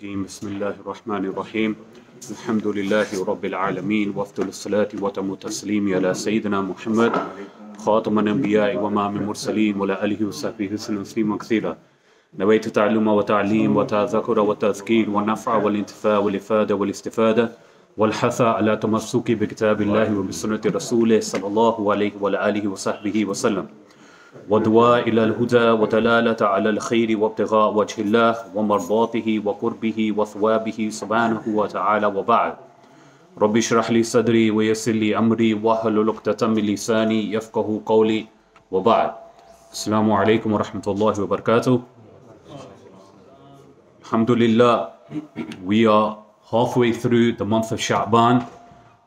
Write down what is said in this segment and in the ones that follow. Bismillahir Rahmanir Rahim. Alhamdulillahi Rabbil Alameen. Wafdul Salati wa tamu taslim ala Sayyidina Muhammad Khataman Anbiya'i wa Imamul Mursaleen wa ala alihi wa sahbihi husna tasliman kathira. Nawaytu ta'alluma wa ta'aleem wa tadhakkura wa tadhkir wa naf'a wal intifa' wal ifada wal istifada wal hatha ala tamassuki bi kitabillahi wa bi sunnati rasoolih sallallahu alayhi wa alihi wa sahbihi wa sallam. وَدْوَى إِلَى الْهُدَى وَتَلَالَةَ عَلَى الْخَيْرِ وَابْتِغَاءَ وَجْهِ اللَّهِ وَمَرْضَاتِهِ وَقُرْبِهِ وَثْوَابِهِ سُبْحَانَهُ وَتَعَالَى وَبَعْدُ رَبِّ اشْرَحْ لِي صَدْرِي وَيَسِّرْ لِي أَمْرِي وَاحْلُلْ عُقْدَةً مِنْ لِسَانِي يَفْقَهُوا قَوْلِي وَبَعْدُ السلام عليكم ورحمة الله وبركاته. Alhamdulillah, we are halfway through the month of Sha'ban.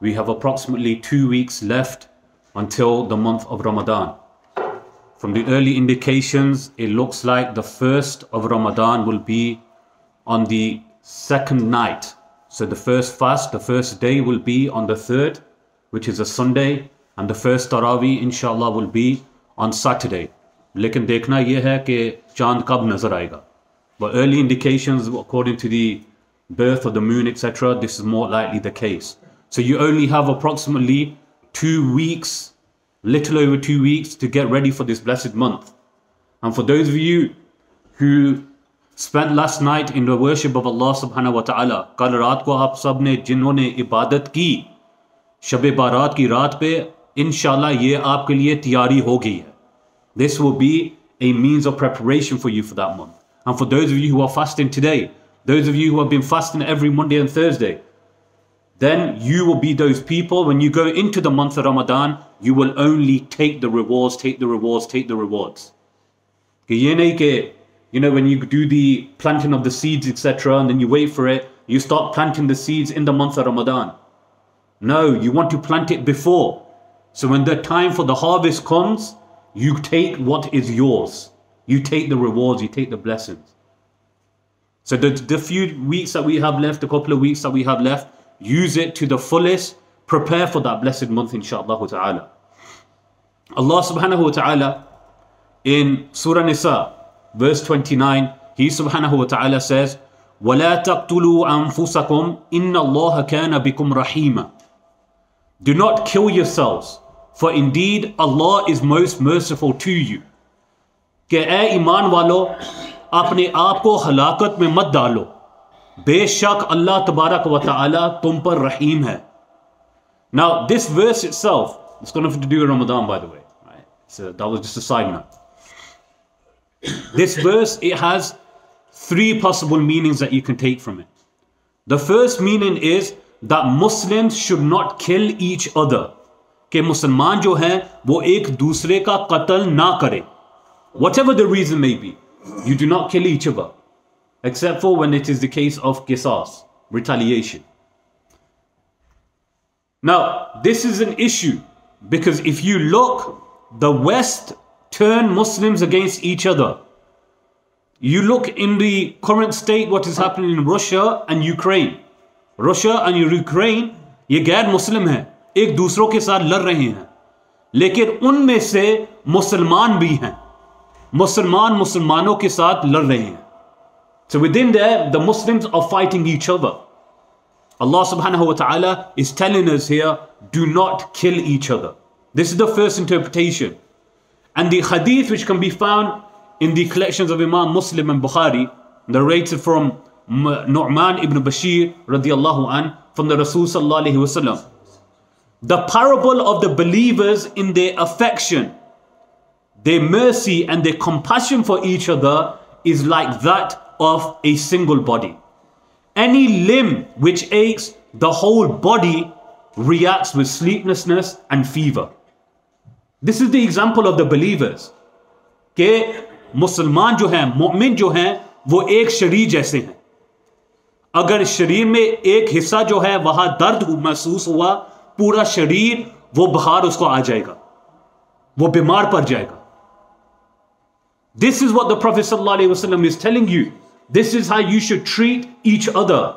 We have approximately 2 weeks left until the month of Ramadan. From the early indications, it looks like the first of Ramadan will be on the second night. So the first fast, the first day will be on the 3rd, which is a Sunday, and the first tarawih, inshallah, will be on Saturday. Lekin dekhna ye hai ke chand kab nazar aayega. But early indications, according to the birth of the moon, etc., this is more likely the case. So you only have approximately 2 weeks, little over 2 weeks, to get ready for this blessed month. And for those of you who spent last night in the worship of Allah subhanahu wa ta'ala, kal raat ko aap sab ne jinhone ibadat ki shab-e-barat ki raat pe, inshallah ye aapke liye taiyari ho gayi hai. This will be a means of preparation for you for that month. And for those of you who are fasting today, those of you who have been fasting every Monday and Thursday, then you will be those people, when you go into the month of Ramadan, you will only take the rewards, take the rewards, take the rewards. You know, when you do the planting of the seeds, etc., and then you wait for it, you start planting the seeds in the month of Ramadan. No, you want to plant it before. So when the time for the harvest comes, you take what is yours. You take the rewards, you take the blessings. So the few weeks that we have left, the couple of weeks that we have left, use it to the fullest. Prepare for that blessed month, inshallah ta'ala. Allah subhanahu wa ta'ala in Surah Nisa, verse 29, He subhanahu wa ta'ala says, وَلَا تَقْتُلُوا أَنفُسَكُمْ إِنَّ اللَّهَ كَانَ بِكُمْ رَحِيمًا. Do not kill yourselves, for indeed Allah is most merciful to you. Ke ay iman walo, apne aap ko halakat mein mat dalo. Beshak Allah tabarak wa ta'ala tum par raheem hai. Now this verse itself, it's got nothing to do with Ramadan, by the way, right? So that was just a side note. This verse, it has 3 possible meanings that you can take from it. The first meaning is that Muslims should not kill each other. Ke Musliman jo hai, wo ek dusre ka qatal na kare. Whatever the reason may be, you do not kill each other, except for when it is the case of qisas, retaliation. Now, this is an issue, because if you look, the West turned Muslims against each other. You look in the current state, what is happening in Russia and Ukraine. Russia and Ukraine, ye gair Muslim hai, ek dusro ke saath lad rahe hai. Lekin unme se Musliman bhi hai. Musliman Muslimano ke saath lad rahe hai. So within there, the Muslims are fighting each other. Allah subhanahu wa ta'ala is telling us here, do not kill each other. This is the first interpretation. And the hadith, which can be found in the collections of Imam Muslim and Bukhari, narrated from Nu'man ibn Bashir radiallahu an, from the Rasool sallallahu alayhi wa sallam. The parable of the believers in their affection, their mercy and their compassion for each other is like that of a single body. Any limb which aches, the whole body reacts with sleeplessness and fever. This is the example of the believers. Ke Musliman jo hain, mu'min jo hain, wo ek sharir jaise hain. Agar sharir mein ek hissa jo hai wahan dard mehsoos hua, pura sharir wo bukhar usko aa jayega, wo bimar pad jayega. This is what the Prophet ﷺ is telling you. This is how you should treat each other.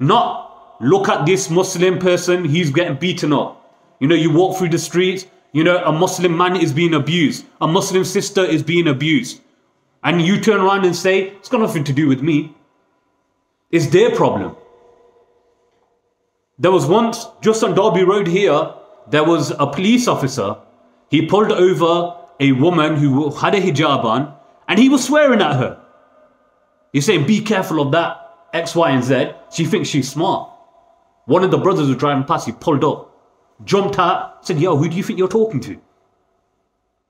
Not look at this Muslim person, he's getting beaten up. You know, you walk through the streets, you know, a Muslim man is being abused, a Muslim sister is being abused, and you turn around and say, it's got nothing to do with me. It's their problem. There was once, just on Derby Road here, there was a police officer. He pulled over a woman who had a hijab on and he was swearing at her. He's saying, be careful of that, X, Y, and Z. She thinks she's smart. One of the brothers was driving past, he pulled up, jumped out, said, yo, who do you think you're talking to?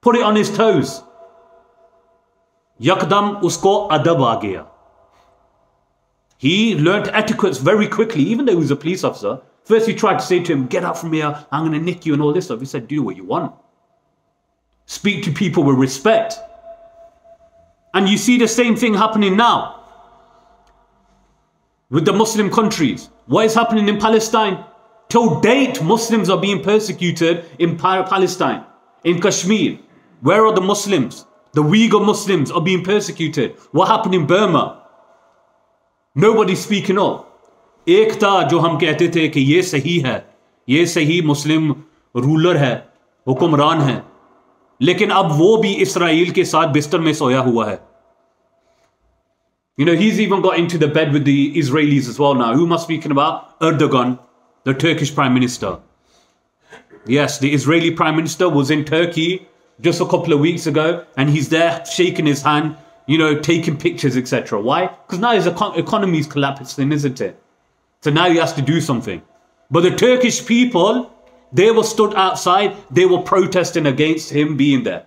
Put it on his toes. Yakdam usko adab aa gaya. He learnt etiquettes very quickly, even though he was a police officer. First, he tried to say to him, get out from here, I'm going to nick you and all this stuff. He said, do what you want. Speak to people with respect. And you see the same thing happening now with the Muslim countries. What is happening in Palestine? Till date, Muslims are being persecuted in Palestine, in Kashmir. Where are the Muslims? The Uyghur Muslims are being persecuted. What happened in Burma? Nobody's speaking up. Ekta jo hum kehte the ki ye sahi Muslim ruler hai, hukumran hai. Lekin ab wo bhi Israel ke saath bistar mein soya hua hai. You know, he's even got into the bed with the Israelis as well now. Who am I speaking about? Erdogan, the Turkish Prime Minister. Yes, the Israeli Prime Minister was in Turkey just a couple of weeks ago, and he's there shaking his hand, you know, taking pictures, etc. Why? Because now his economy is collapsing, isn't it? So now he has to do something. But the Turkish people, they were stood outside, they were protesting against him being there.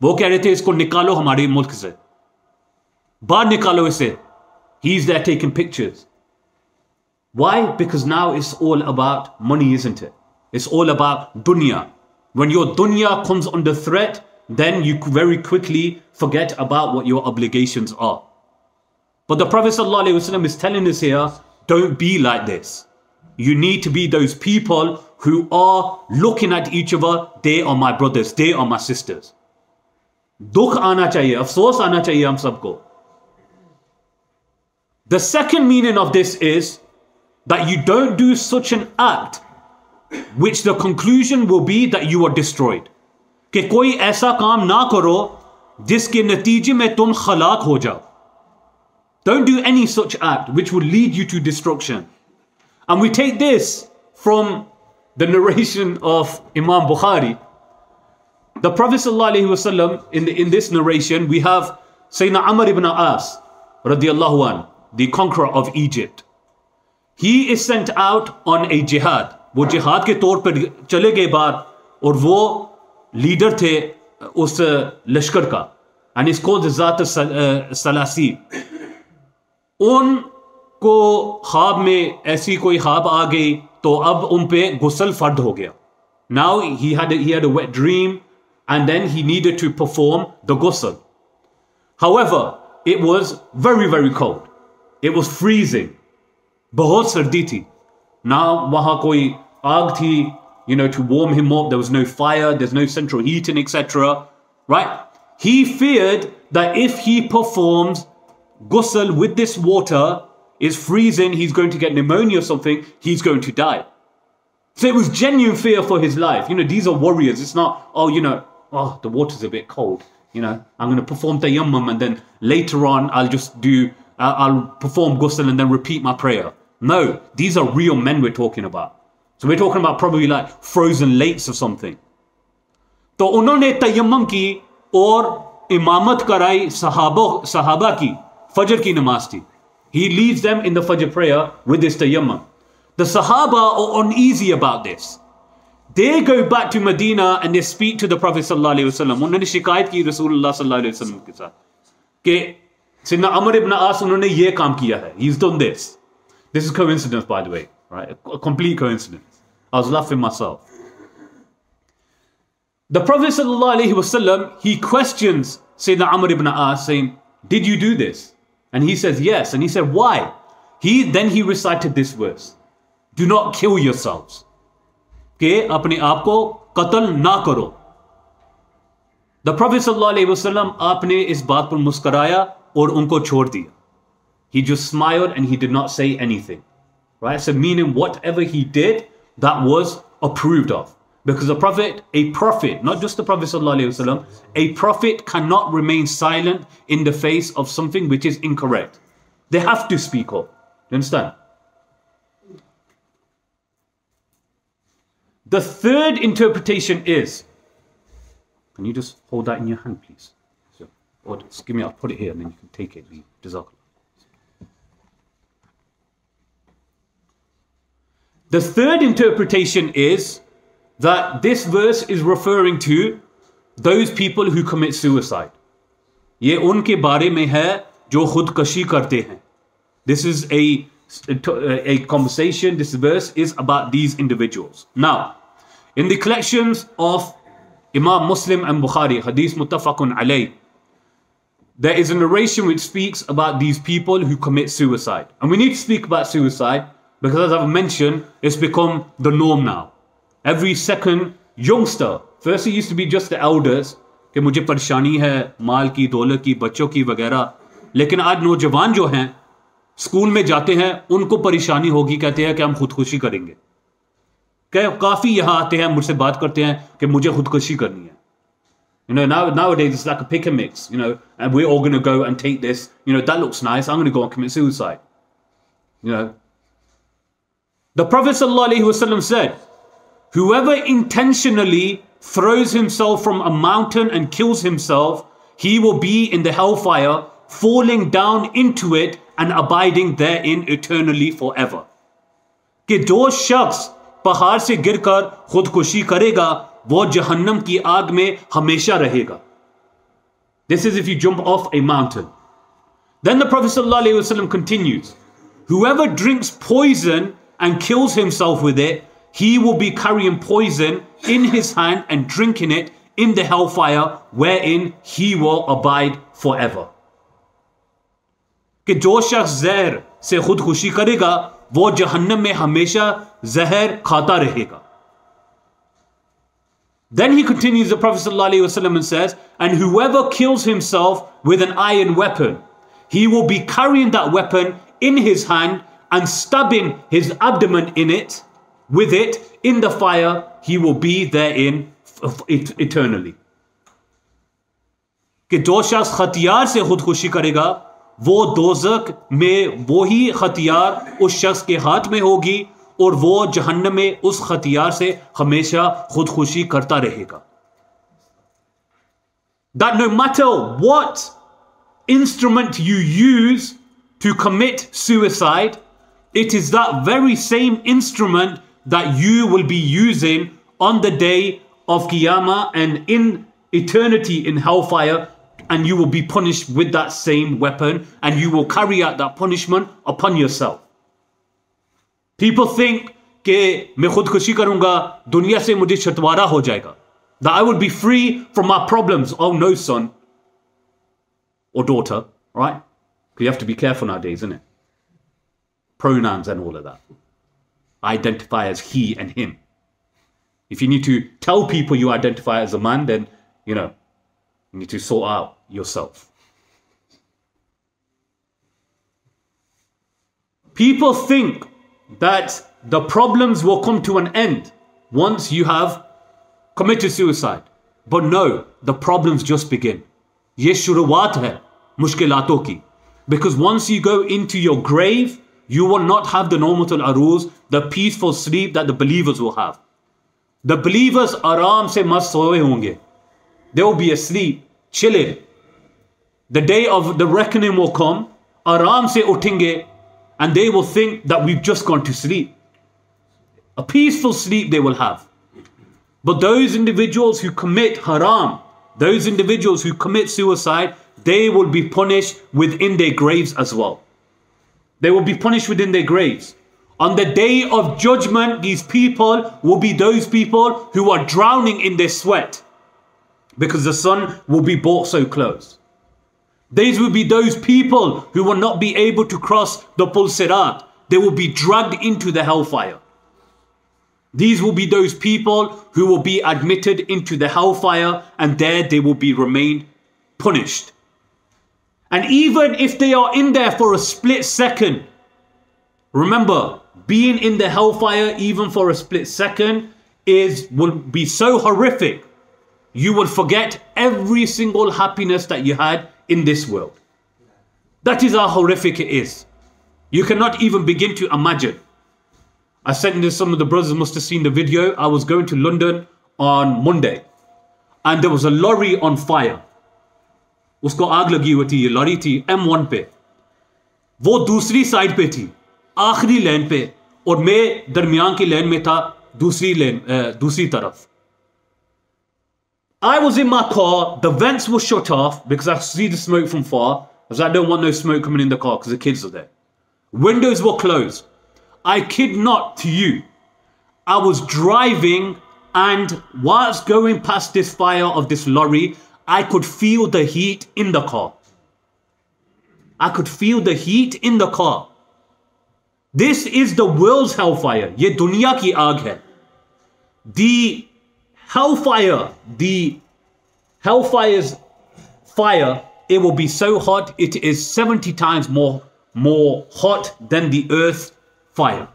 Wo keh rahe the, isko nikalo hamare mulk se. Baar nikalo ise. He's there taking pictures. Why? Because now it's all about money, isn't it? It's all about dunya. When your dunya comes under threat, then you very quickly forget about what your obligations are. But the Prophet ﷺ is telling us here, don't be like this. You need to be those people who are looking at each other. They are my brothers. They are my sisters. Dukh aana chahiye, afsos aana chahiye hum sabko. The second meaning of this is that you don't do such an act which the conclusion will be that you are destroyed. Ke koi aisa kaam na karo jiske natije mein tum khalaq ho jao. Don't do any such act which will lead you to destruction. And we take this from the narration of Imam Bukhari. The Prophet ﷺ, in this narration, we have Sayyidina Amr ibn As, radiallahu anh, the conqueror of Egypt. He is sent out on a jihad. Wo jihad ke taur pe chale gaye baar, aur wo leader the us lashkar ka, and he's called the Zat Salasi. Unko khwab mein aisi koi khwab aa gayi, to ab un pe ghusl fard ho gaya. Now he had a wet dream, and then he needed to perform the ghusl. However, it was very, very cold. It was freezing. Bahut sardi thi. Now, waha koi aag thi, you know, to warm him up. There was no fire, there's no central heating, etc. Right? He feared that if he performs ghusl with this water, it's freezing, he's going to get pneumonia or something, he's going to die. So it was genuine fear for his life. You know, these are warriors. It's not, oh, you know, oh, the water's a bit cold. You know, I'm going to perform tayammum and then later on I'll just do, I'll perform ghusl and then repeat my prayer. No, these are real men we're talking about. So we're talking about probably like frozen lakes or something. To unhone tayammum ki aur imamat karai sahaba ki, Fajr ki namaz thi. He leads them in the Fajr prayer with this tayammum. The Sahaba are uneasy about this. They go back to Medina and they speak to the Prophet ﷺ. Unhone shikayat ki Rasulullah ﷺ ke saath ke Sayyidina Amr ibn As unhone ye kaam kiya hai. He's done this. This is coincidence, by the way, right? A complete coincidence. I was laughing myself. The Prophet ﷺ, he questions Sayyidina Amr ibn As saying, did you do this? And he says, yes. And he said, why? Then he recited this verse. Do not kill yourselves. Ke apne aap ko qatl na karo. The Prophet ﷺ aapne is baat par muskaraya aur unko chhod diya. He just smiled and he did not say anything. Right? So meaning whatever he did, that was approved of. Because a prophet, not just the Prophet ﷺ, a prophet cannot remain silent in the face of something which is incorrect. They have to speak up. you understand? The third interpretation is, can you just hold that in your hand, please? So, or just give me, I'll put it here and then you can take it. The third interpretation is that this verse is referring to those people who commit suicide. Ye unke baare mein hai jo khudkashi karte hain. This is a conversation, this verse is about these individuals. Now, in the collections of Imam Muslim and Bukhari, Hadith Muttafaqun Alayh, there is a narration which speaks about these people who commit suicide. And we need to speak about suicide because, as I've mentioned, it's become the norm now. Every second youngster, first it used to be just the elders, कि मुझे परेशानी है माल की, दौलत की, बच्चों की वगैरह, लेकिन आज नौजवान जो हैं स्कूल में जाते हैं उनको परेशानी होगी, कहते हैं कि हम खुदकुशी करेंगे, काफी यहाँ आते हैं मुझसे बात करते हैं कि मुझे खुदकुशी करनी है. You know, nowadays it's like a pick and mix, you know, and we're all going to go and take this, you know, that looks nice, I'm going to go and commit suicide. You know, the Prophet ﷺ said, whoever intentionally throws himself from a mountain and kills himself, he will be in the hellfire, falling down into it and abiding therein eternally forever. कि जो शख्स पहाड़ से गिरकर खुदकुशी करेगा वो जहन्नम की आग में हमेशा रहेगा. This is if you jump off a mountain. Then the Prophet ﷺ continues, whoever drinks poison and kills himself with it, he will be carrying poison in his hand and drinking it in the hellfire, wherein he will abide forever. कि जो शख्स जहर से खुदकुशी करेगा वो जहन्नम में हमेशा जहर खाता रहेगा. Then he continues, the Prophet ﷺ, and says, and whoever kills himself with an iron weapon, he will be carrying that weapon in his hand and stabbing his abdomen in it, with it, in the fire, he will be therein eternally. कि जो शख्स हथियार से खुदकुशी करेगा वो दोजक में वही हथियार उस शख्स के हाथ में होगी और वो जहन्नम में उस हथियार से हमेशा खुदकुशी करता रहेगा. That no matter what instrument you use to commit suicide, it is that very same instrument that you will be using on the day of Qiyamah and in eternity in hellfire, and you will be punished with that same weapon, and you will carry out that punishment upon yourself. People think ke main khudkushi karunga, dunya se mujhe chhatwara ho jayega, that I would be free from my problems. Oh no, son or daughter, right? Because you have to be careful nowadays, isn't it? Pronouns and all of that. Identify as he and him. If you need to tell people you identify as a man, then, you know, you need to sort out yourself. People think that the problems will come to an end once you have committed suicide. But no, the problems just begin. Ye shuruaat hai mushkilaton ki. Because once you go into your grave, you will not have the nu'man al-aruz, the peaceful sleep that the believers will have. The believers aram se mast soye honge. They will be asleep, chilling. The day of the reckoning will come, aram se uthenge, and they will think that we've just gone to sleep. A peaceful sleep they will have. But those individuals who commit haram, those individuals who commit suicide, they will be punished within their graves as well. They will be punished within their graves. On the day of judgment, these people will be those people who are drowning in their sweat, because the sun will be brought so close. These will be those people who will not be able to cross the Pul Sirat. They will be dragged into the hellfire. These will be those people who will be admitted into the hellfire, and there they will be remained punished. And even if they are in there for a split second, remember, being in the hellfire even for a split second will be so horrific, you will forget every single happiness that you had in this world. That is how horrific it is. You cannot even begin to imagine. I sent this, some of the brothers must have seen the video. I was going to London on Monday and there was a lorry on fire. उसको आग लगी हुई थी, ये lorry थी M1 पे, वो दूसरी साइड पे थी, आखिरी लेन पे, और मैं दरमियान की लेन में था, दूसरी लेन, दूसरी तरफ. I was in my car, the vents were shut off because I see the smoke from far, because I don't want no smoke coming in the car because the kids are there. Windows were closed. I kid not to you, I was driving and whilst going past this fire of this lorry, I could feel the heat in the car. I could feel the heat in the car. This is the world's hellfire. Ye dunya ki aag hai. The hellfire, the hellfire's fire, it will be so hot, it is 70 times more hot than the earth fire.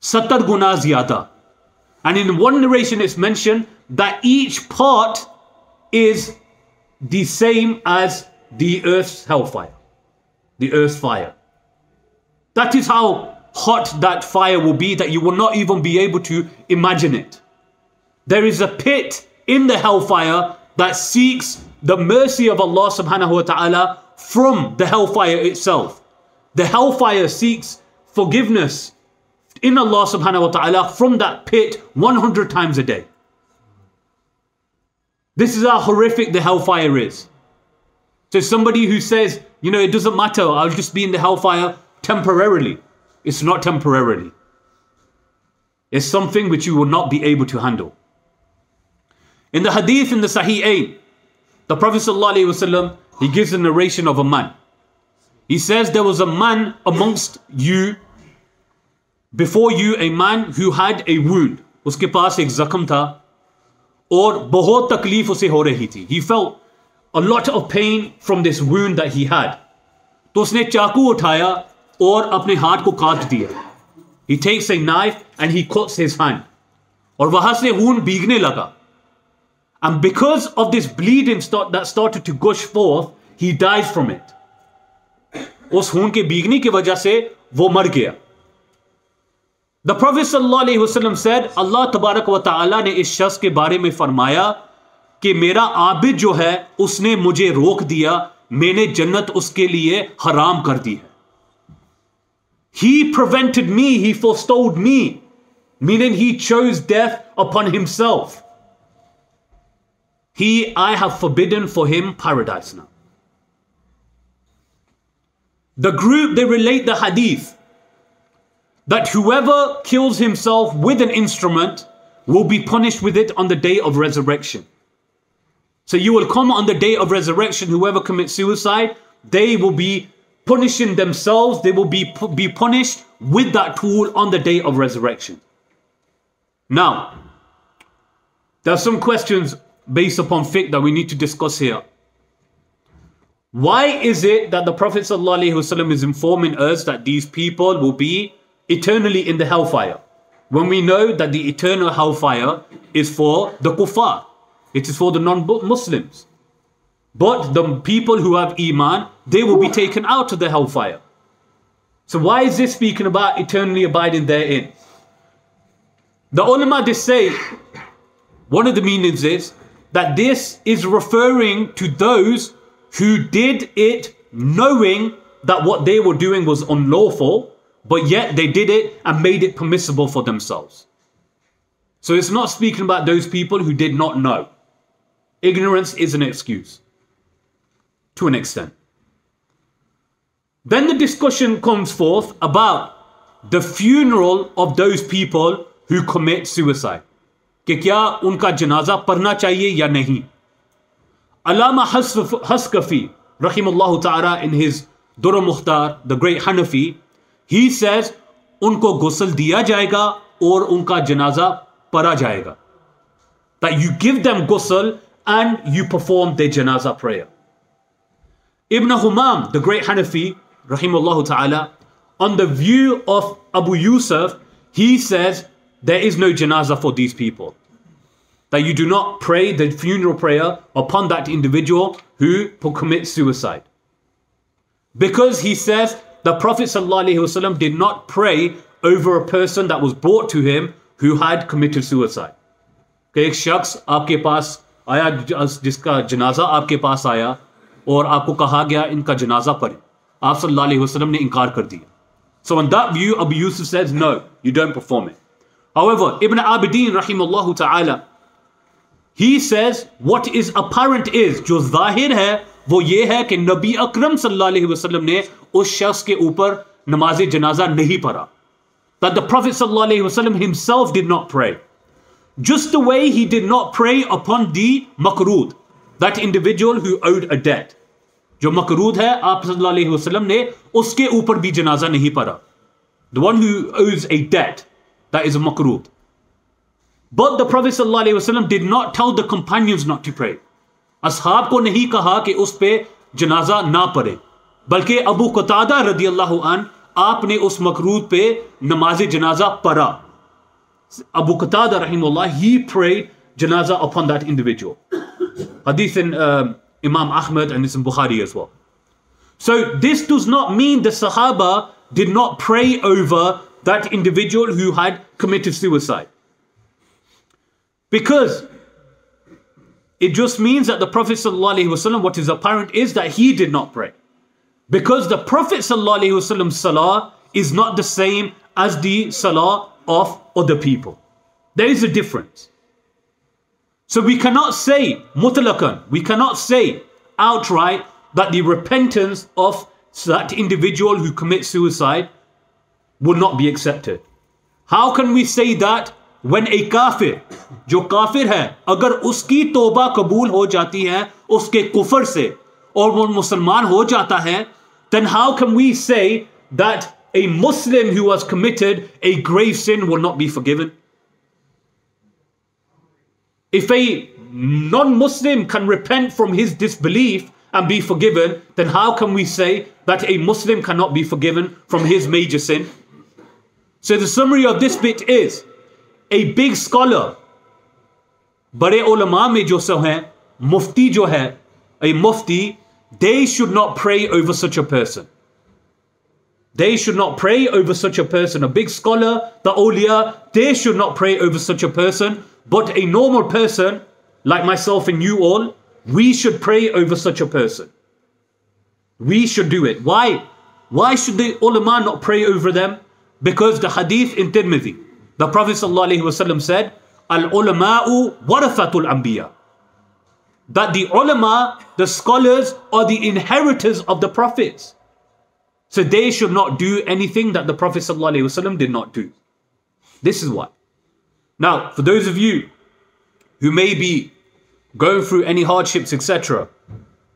70 guna ziyada. And in one narration it's mentioned that each part is the same as the earth's hellfire, the earth's fire. That is how hot that fire will be, that you will not even be able to imagine it. There is a pit in the hellfire that seeks the mercy of Allah subhanahu wa ta'ala from the hellfire itself. The hellfire seeks forgiveness in Allah subhanahu wa ta'ala from that pit 100 times a day. This is how horrific the hellfire is. So somebody who says, you know, it doesn't matter, I'll just be in the hellfire temporarily. It's not temporarily. It's something which you will not be able to handle. In the hadith in the Sahihain, the Prophet ﷺ, he gives a narration of a man. He says, there was a man amongst you, before you, a man who had a wound. Uske paas ek zakham tha. Aur bahut takleef usse ho rahi thi. He felt a lot of pain from this wound that he had. To usne chaku uthaya aur apne haath ko kaat diya. He takes a knife and he cuts his hand. Aur wahan se wound bheegne laga. And because of this bleeding that started to gush forth, he died from it. Us wound ke bheegne ki wajah se wo mar gaya. The Prophet ﷺ said, Allah tabarak wa ta'ala ne is shakhs ke baare mein farmaya कि मेरा आबिद जो है उसने मुझे रोक दिया, मैंने जन्नत उसके लिए हराम कर दी है. He prevented me, he forestalled me, meaning he chose death upon himself. I have forbidden for him paradise now. The group, they relate the hadith that whoever kills himself with an instrument will be punished with it on the day of resurrection. So you will come on the day of resurrection, whoever commits suicide, they will be punishing themselves, they will be punished with that tool on the day of resurrection. Now, there are some questions based upon fiqh that we need to discuss here. Why is it that the Prophet ﷺ is informing us that these people will be eternally in the hellfire, when we know that the eternal hellfire is for the kuffar? It is for the non-Muslims. But the people who have Iman, they will be taken out of the hellfire. So why is this speaking about eternally abiding therein? The ulama, they say, one of the meanings is that this is referring to those who did it knowing that what they were doing was unlawful, but yet they did it and made it permissible for themselves. So it's not speaking about those people who did not know. Ignorance is an excuse to an extent. Then the discussion comes forth about the funeral of those people who commit suicide. Ke kya unka janaza parna chahiye ya nahi? Allama Haskafi, rahimullahu ta'ala, in his Durr Mukhtar, the great Hanafi, he says, unko ghusl diya jayega aur unka janaza para jayega. That you give them ghusl and you perform their janazah prayer. Ibn Humam, the great Hanafi, rahimahullah ta'ala, on the view of Abu Yusuf, he says there is no janazah for these people. That you do not pray the funeral prayer upon that individual who commits suicide. Because he says The Prophet ﷺ did not pray over a person that was brought to him who had committed suicide. एक शख्स आपके पास आया जिसका जनाजा आपके पास आया और आपको कहा गया इनका जनाजा पढ़े आप सल्लल्लाहु अलैहि वसल्लम ने इंकार कर दिया. So in that view, Abu Yusuf says, no, you don't perform it. However, Ibn Abidin, rahimahullah ta'ala, he says, what is apparent is, जो ज़ाहिर है, वो ये है कि नबी अकरम सल्लल्लाहु अलैहि वसल्लम ने उस शख्स के ऊपर नमाज़े जनाजा नहीं पढ़ा. That the Prophet sallallahu alaihi wasallam himself did not pray. Just the way he did not pray upon the makrud, that individual who owed a debt. जो मकरूद है आप सल्लल्लाहु अलैहि वसल्लम ने उसके ऊपर भी जनाजा नहीं पढ़ा. The one who owes a debt, that is a makrud. But the Prophet sallallahu alaihi wasallam did not tell the companions not to pray. Ashab को नहीं कहा कि उस पे जनाजा ना पढ़े, बल्कि अबू कतादा रदियल्लाहु अन आपने उस मकरूद पे नमाज जनाजा पढ़ा. Abu Qatada rahimullah, he prayed janaza upon that individual. Hadith in Imam Ahmad and it's in Bukhari as well. So this does not mean the Sahaba did not pray over that individual who had committed suicide, because it just means that the Prophet sallallahu alaihi wasallam, what is apparent is that he did not pray, because the Prophet sallallahu alaihi wasallam's salah is not the same as the salah of other people. There is a difference. So we cannot say mutlaqan, we cannot say outright that the repentance of that individual who commits suicide will not be accepted. How can we say that when a kafir, जो काफिर है, अगर उसकी तौबा कबूल हो जाती है उसके कुफर से और वो मुसलमान हो जाता है, then how can we say that a Muslim who has committed a grave sin will not be forgiven? If a non-Muslim can repent from his disbelief and be forgiven, then how can we say that a Muslim cannot be forgiven from his major sin? So the summary of this bit is, a big scholar, bade ulama mein jo so hai, mufti jo hai, a mufti, they should not pray over such a person. They should not pray over such a person. A big scholar, the awliya, they should not pray over such a person. But a normal person, like myself and you all, we should pray over such a person. We should do it. Why? Why should the ulama not pray over them? Because the hadith in Tirmidhi, the Prophet ﷺ said, Al-ulama'u warathatul anbiya. That the ulama, the scholars, are the inheritors of the prophets. So they should not do anything that the Prophet ﷺ did not do. This is why. Now, for those of you who may be going through any hardships, etc.,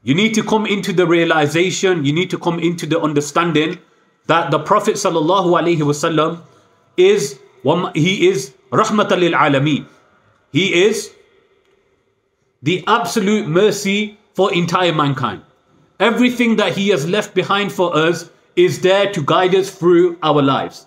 you need to come into the realization, you need to come into the understanding that the Prophet ﷺ is, he is rahmatan lil alameen. He is the absolute mercy for entire mankind. Everything that he has left behind for us is there to guide us through our lives.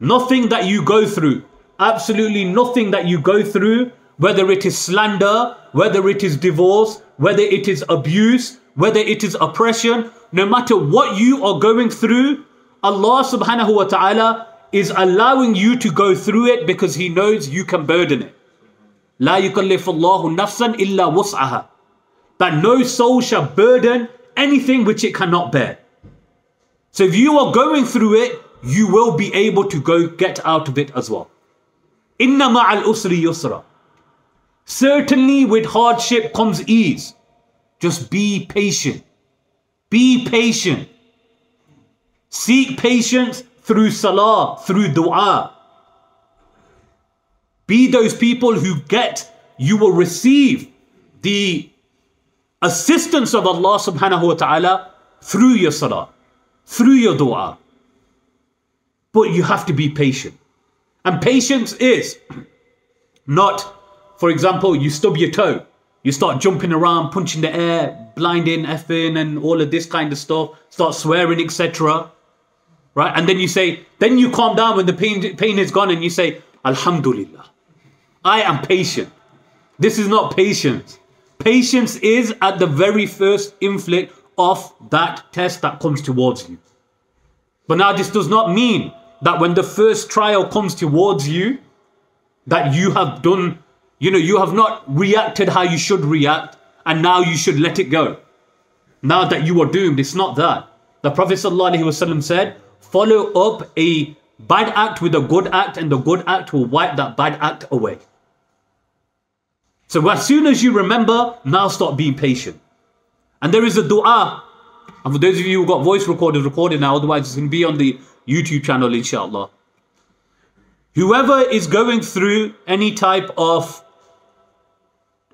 Nothing that you go through, absolutely nothing that you go through, whether it is slander, whether it is divorce, whether it is abuse, whether it is oppression, no matter what you are going through, Allah subhanahu wa ta'ala is allowing you to go through it because he knows you can burden it. La yukallifullahu nafsan illa wus'aha. That no soul shall burden anything which it cannot bear. So if you are going through it, you will be able to go get out of it as well. Innama al-Usri Yusra. Certainly with hardship comes ease. Just be patient. Be patient. Seek patience through salah, through dua. Be those people who get, you will receive the assistance of Allah subhanahu wa ta'ala through your salah, through your dua. But you have to be patient. And patience is not, for example, you stub your toe, you start jumping around, punching the air, blinding, effing, and all of this kind of stuff, start swearing, etc. Right? And then you say, then you calm down when the pain is gone and you say, Alhamdulillah, I am patient. This is not patience. Patience is at the very first inflict of that test that comes towards you. But now this does not mean that when the first trial comes towards you, that you have done, you have not reacted how you should react, and now you should let it go. Now that you are doomed, it's not that. The Prophet ﷺ said, follow up a bad act with a good act, and the good act will wipe that bad act away. So as soon as you remember, now start being patient. And there is a dua. And for those of you who got voice recorders, record it now, otherwise it's going to be on the YouTube channel, inshallah. Whoever is going through any type of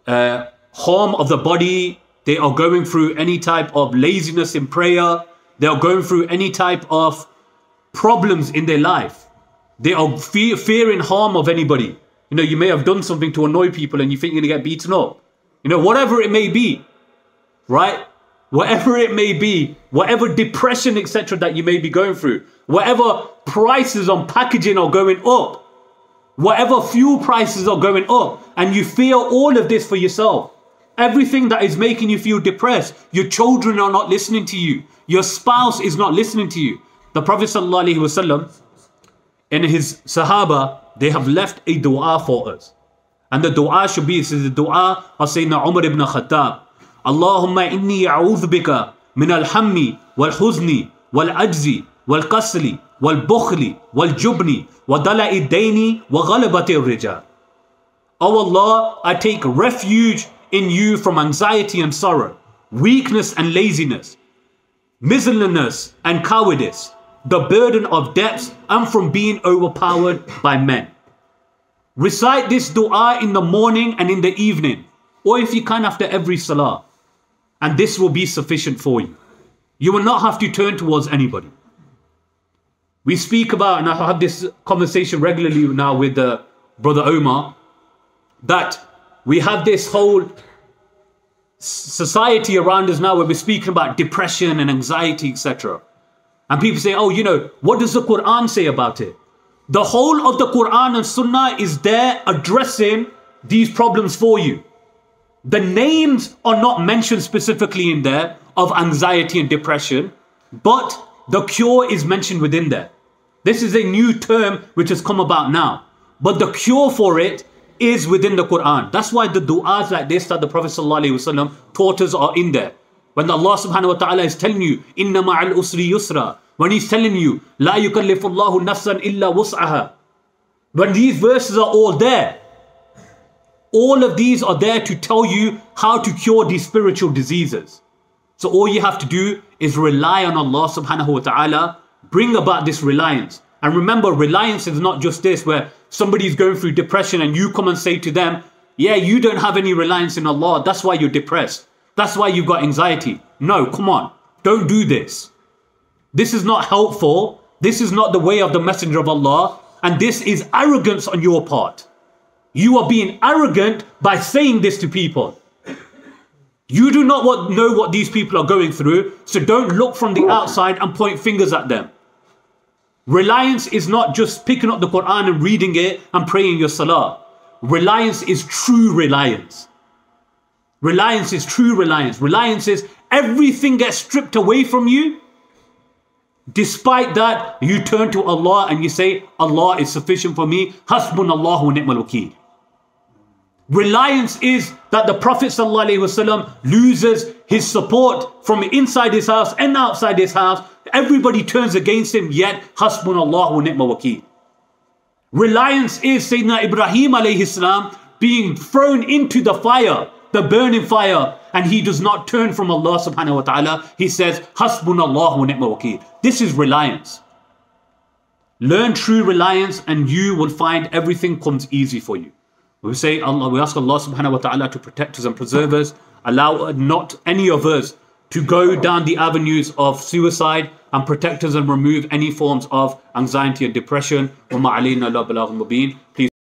harm of the body, they are going through any type of laziness in prayer, they are going through any type of problems in their life, they are fearing harm of anybody. You may have done something to annoy people and you think you're going to get beaten up. Whatever it may be, right? Whatever it may be, whatever depression, etc. that you may be going through, whatever prices on packaging are going up, whatever fuel prices are going up, and you feel all of this for yourself. Everything that is making you feel depressed, your children are not listening to you, your spouse is not listening to you. The Prophet ﷺ and his Sahaba, they have left a dua for us. And the dua should be, this is the dua of Sayyidina Umar ibn Khattab. Allahumma inni a'udhu bika min al-hammi wal-huzni wal-ajzi wal-qasli wal-bukhli wal-jubni wa dala'i daini wa ghalabati rijal. Oh Allah, I take refuge in you from anxiety and sorrow, weakness and laziness, miserliness and cowardice, the burden of debts, and from being overpowered by men. Recite this dua in the morning and in the evening, or if you can after every salah, and this will be sufficient for you. You will not have to turn towards anybody. We speak about, and I have this conversation regularly now with Brother Omar, that we have this whole society around us now where we're speaking about depression and anxiety, etc. And people say, oh, what does the Quran say about it? The whole of the Quran and Sunnah is there addressing these problems for you. The names are not mentioned specifically in there of anxiety and depression, but the cure is mentioned within there. This is a new term which has come about now, but the cure for it is within the Quran. That's why the du'as like this that the Prophet ﷺ taught us are in there. When Allah subhanahu wa ta'ala is telling you, Innama al-Usri Yusra, when he's telling you, La yukallifullahu nafsan illa wus'aha. When these verses are all there, all of these are there to tell you how to cure these spiritual diseases. So all you have to do is rely on Allah subhanahu wa ta'ala, bring about this reliance. And remember, reliance is not just this where somebody is going through depression and you come and say to them, yeah, you don't have any reliance in Allah, that's why you're depressed, that's why you've got anxiety. No, come on, don't do this. This is not helpful, this is not the way of the Messenger of Allah, and this is arrogance on your part. You are being arrogant by saying this to people. You do not know what these people are going through, so don't look from the outside and point fingers at them. Reliance is not just picking up the Quran and reading it and praying your salah. Reliance is true reliance. Reliance is true reliance. Reliance is everything gets stripped away from you. Despite that, you turn to Allah and you say, Allah is sufficient for me. Hasbunallahu wa ni'mal wakeel. Reliance is that the Prophet ﷺ loses his support from inside his house and outside his house. Everybody turns against him, yet Hasbunallah wa ni'ma wakeel. Reliance is Sayyidina Ibrahim alayhi salam being thrown into the fire, the burning fire, and he does not turn from Allah subhanahu wa ta'ala. He says Hasbunallah wa ni'ma wakeel. This is reliance. Learn true reliance and you will find everything comes easy for you. We say Allah, we ask Allah subhanahu wa ta'ala to protect us and preserve us, allow not any of us to go down the avenues of suicide, and protect us and remove any forms of anxiety and depression. Please.